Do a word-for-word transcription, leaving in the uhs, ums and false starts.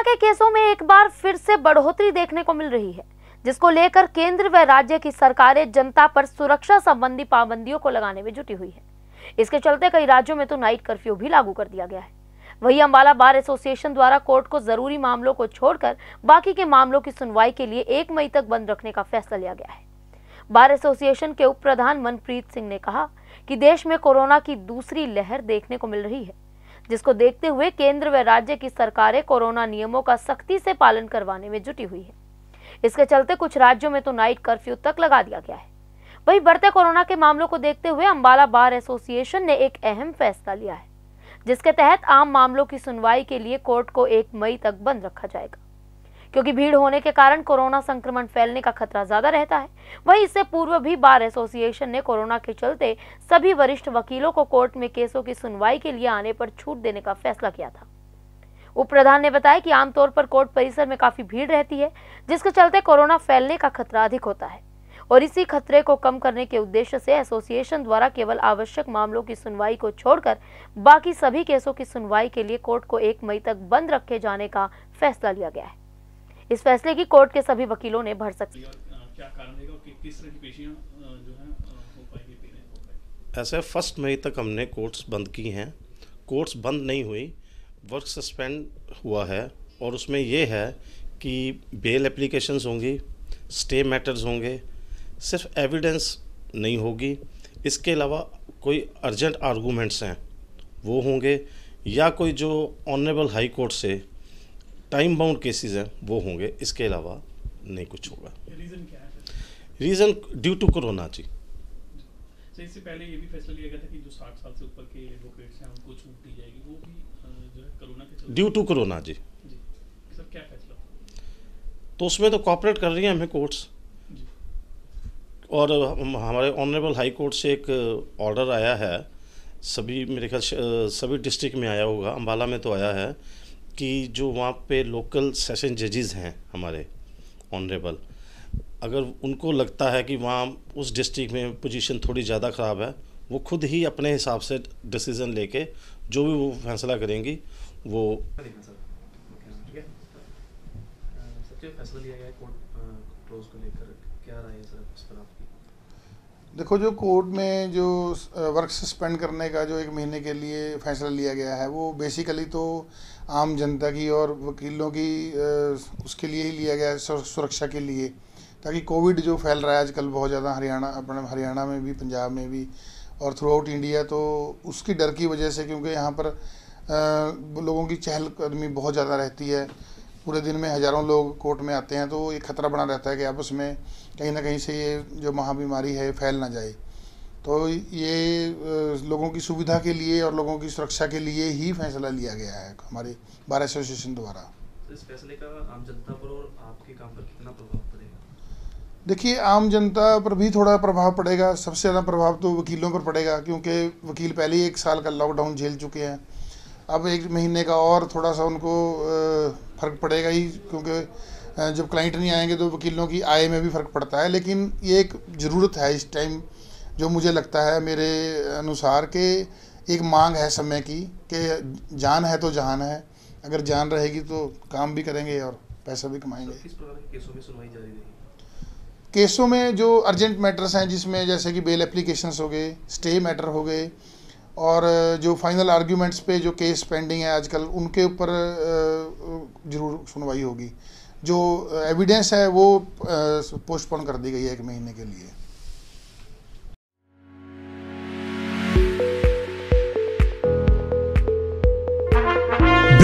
Corona के केसों में एक बार फिर से बढ़ोतरी देखने को मिल रही है, जिसको लेकर केंद्र व राज्य की सरकारें जनता पर सुरक्षा संबंधी पाबंदियों को लगाने में जुटी हुई है। इसके चलते कई राज्यों में तो नाइट कर्फ्यू भी लागू कर दिया गया है। वहीं अम्बाला बार एसोसिएशन द्वारा कोर्ट को जरूरी मामलों को छोड़कर बाकी के मामलों की सुनवाई के लिए एक मई तक बंद रखने का फैसला लिया गया है। बार एसोसिएशन के उप प्रधान मनप्रीत सिंह ने कहा कि देश में कोरोना की दूसरी लहर देखने को मिल रही है, जिसको देखते हुए केंद्र व राज्य की सरकारें कोरोना नियमों का सख्ती से पालन करवाने में जुटी हुई है। इसके चलते कुछ राज्यों में तो नाइट कर्फ्यू तक लगा दिया गया है। वहीं बढ़ते कोरोना के मामलों को देखते हुए अम्बाला बार एसोसिएशन ने एक अहम फैसला लिया है, जिसके तहत आम मामलों की सुनवाई के लिए कोर्ट को एक मई तक बंद रखा जाएगा, क्योंकि भीड़ होने के कारण कोरोना संक्रमण फैलने का खतरा ज्यादा रहता है। वहीं इससे पूर्व भी बार एसोसिएशन ने कोरोना के चलते सभी वरिष्ठ वकीलों को कोर्ट में केसों की सुनवाई के लिए आने पर छूट देने का फैसला किया था। उप प्रधान ने बताया कि आमतौर पर कोर्ट परिसर में काफी भीड़ रहती है, जिसके चलते कोरोना फैलने का खतरा अधिक होता है और इसी खतरे को कम करने के उद्देश्य से एसोसिएशन द्वारा केवल आवश्यक मामलों की सुनवाई को छोड़कर बाकी सभी केसों की सुनवाई के लिए कोर्ट को एक मई तक बंद रखे जाने का फैसला लिया गया है। इस फैसले की कोर्ट के सभी वकीलों ने भर सकती ऐसे फर्स्ट मई तक हमने कोर्ट्स बंद की हैं। कोर्ट्स बंद नहीं हुई, वर्क सस्पेंड हुआ है और उसमें यह है कि बेल एप्लीकेशंस होंगी, स्टे मैटर्स होंगे, सिर्फ एविडेंस नहीं होगी। इसके अलावा कोई अर्जेंट आर्गूमेंट्स हैं वो होंगे या कोई जो ऑनरेबल हाई कोर्ट से टाइम बाउंड केसेस हैं वो होंगे। इसके अलावा नहीं कुछ होगा। रीज़न क्या है? रीज़न ड्यू टू कोरोना जी। सर, इससे पहले ये भी फैसला लिया गया था कि जो साठ साल से ऊपर के एडवोकेट्स हैं उनको छूट दी जाएगी, वो भी जो है कोरोना के चलते ड्यू टू कोरोना जी। जी सर, क्या फैसला? तो उसमें तो कॉपरेट कर रही हैं हमें कोर्ट्स और हमारे ऑनरेबल हाई कोर्ट से एक ऑर्डर आया है, सभी मेरे ख्याल सभी डिस्ट्रिक्ट में आया होगा, अम्बाला में तो आया है कि जो वहाँ पे लोकल सेशन जजेस हैं हमारे ऑनरेबल, अगर उनको लगता है कि वहाँ उस डिस्ट्रिक्ट में पोजीशन थोड़ी ज़्यादा ख़राब है, वो खुद ही अपने हिसाब से डिसीज़न लेके जो भी वो फैसला करेंगी वो फैसला लिया गया कोर्ट को लेकर। क्या राय है सर इस पर आपकी? देखो, जो कोर्ट में जो वर्क सस्पेंड करने का जो एक महीने के लिए फैसला लिया गया है वो बेसिकली तो आम जनता की और वकीलों की उसके लिए ही लिया गया है, सुरक्षा के लिए, ताकि कोविड जो फैल रहा है आजकल बहुत ज़्यादा हरियाणा अपने हरियाणा में भी, पंजाब में भी और थ्रू आउट इंडिया, तो उसकी डर की वजह से, क्योंकि यहाँ पर लोगों की चहलकदमी बहुत ज़्यादा रहती है, पूरे दिन में हज़ारों लोग कोर्ट में आते हैं, तो ये खतरा बना रहता है कि आपस में कहीं ना कहीं से ये जो महाबीमारी है फैल ना जाए। तो ये लोगों की सुविधा के लिए और लोगों की सुरक्षा के लिए ही फैसला लिया गया है हमारे बार एसोसिएशन द्वारा। तो इस फैसले का आम जनता पर और आपके काम पर कितना प्रभाव पड़ेगा? देखिए, आम जनता पर भी थोड़ा प्रभाव पड़ेगा, सबसे ज़्यादा प्रभाव तो वकीलों पर पड़ेगा, क्योंकि वकील पहले ही एक साल का लॉकडाउन झेल चुके हैं, अब एक महीने का और थोड़ा सा उनको फ़र्क पड़ेगा ही, क्योंकि जब क्लाइंट नहीं आएंगे तो वकीलों की आय में भी फ़र्क पड़ता है। लेकिन ये एक ज़रूरत है इस टाइम, जो मुझे लगता है मेरे अनुसार के एक मांग है समय की कि जान है तो जहान है, अगर जान रहेगी तो काम भी करेंगे और पैसा भी कमाएंगे। किस प्रकार के केसों में सुनवाई जारी रहेगी? केसों में जो अर्जेंट मैटर्स हैं, जिसमें जैसे कि बेल एप्लीकेशंस हो गए, स्टे मैटर हो गए और जो फाइनल आर्ग्यूमेंट्स पे जो केस पेंडिंग है आजकल, उनके ऊपर जरूर सुनवाई होगी। जो एविडेंस है वो पोस्टपोन कर दी गई है एक महीने के लिए।